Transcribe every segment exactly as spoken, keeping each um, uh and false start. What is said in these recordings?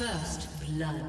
First blood.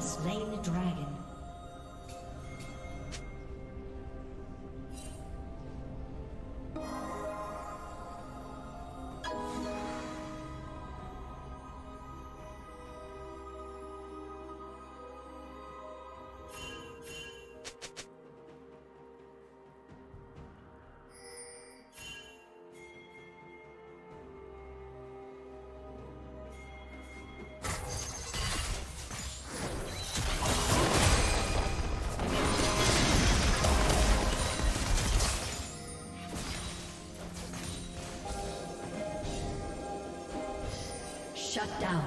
Slain the dragon. Shut down.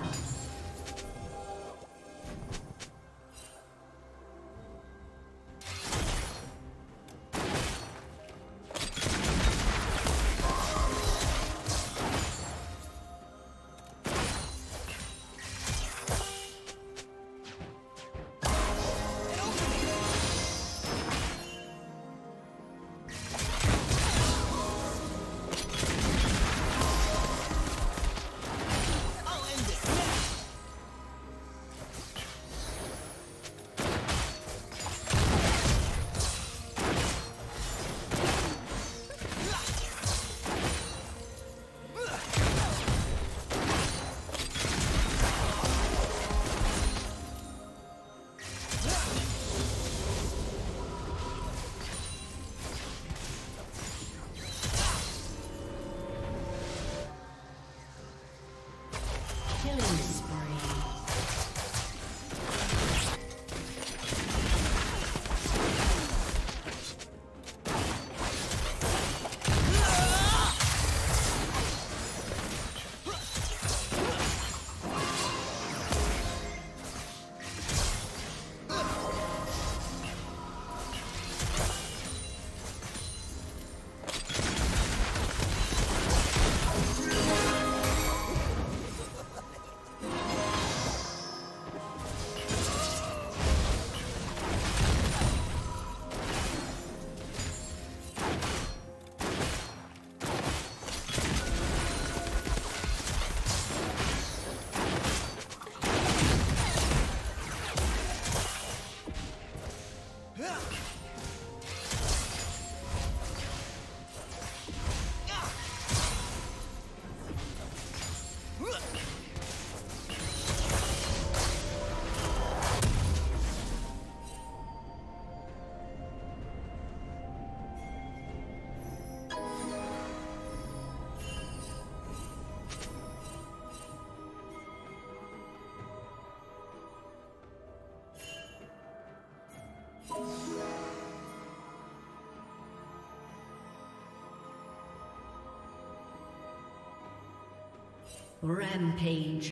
Rampage.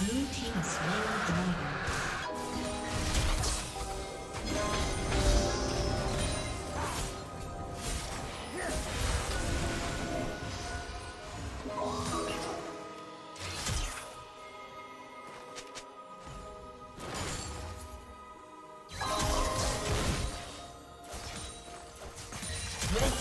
Blue team has slain the dragon.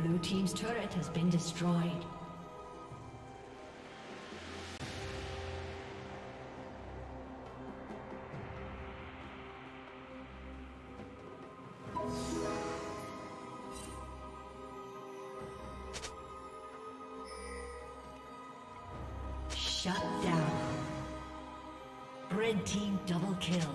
Blue team's turret has been destroyed. Shut down. Red team double kill.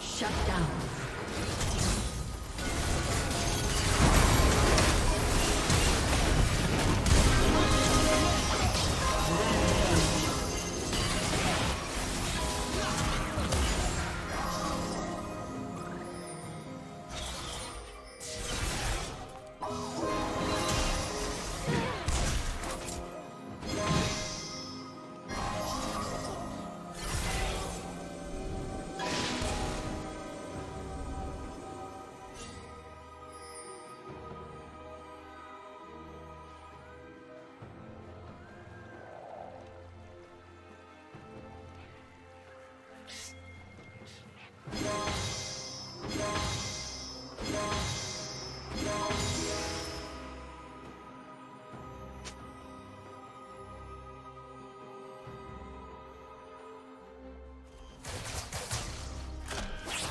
Shut down.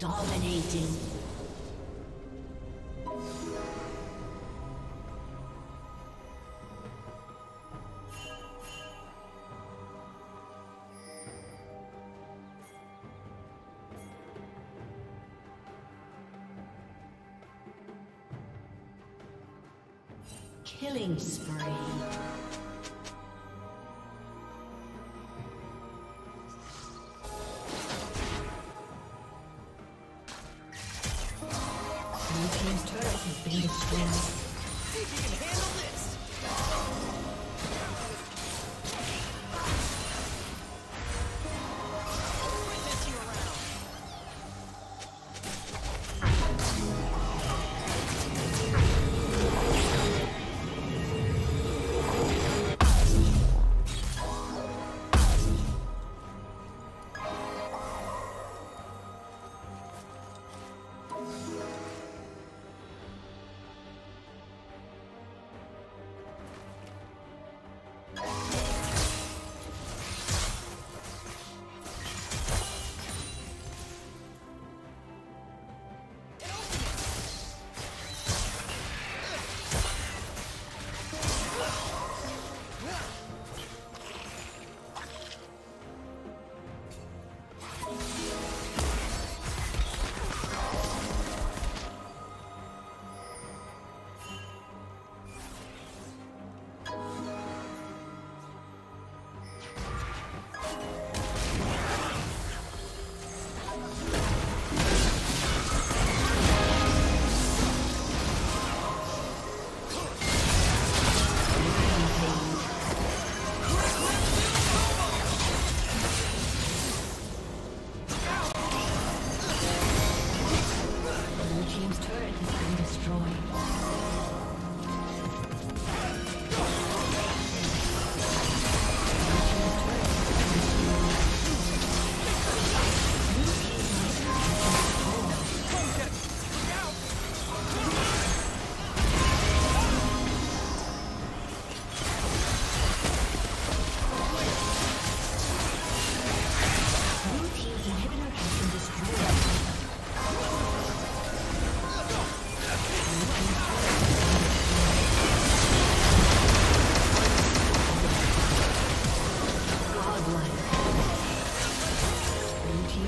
Dominating. Killing spree.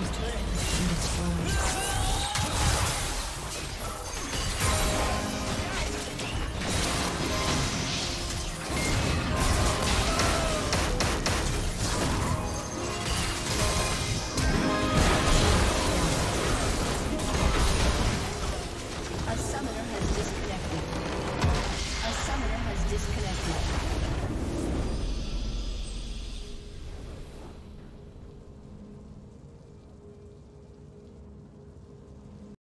team's turret has been destroyed.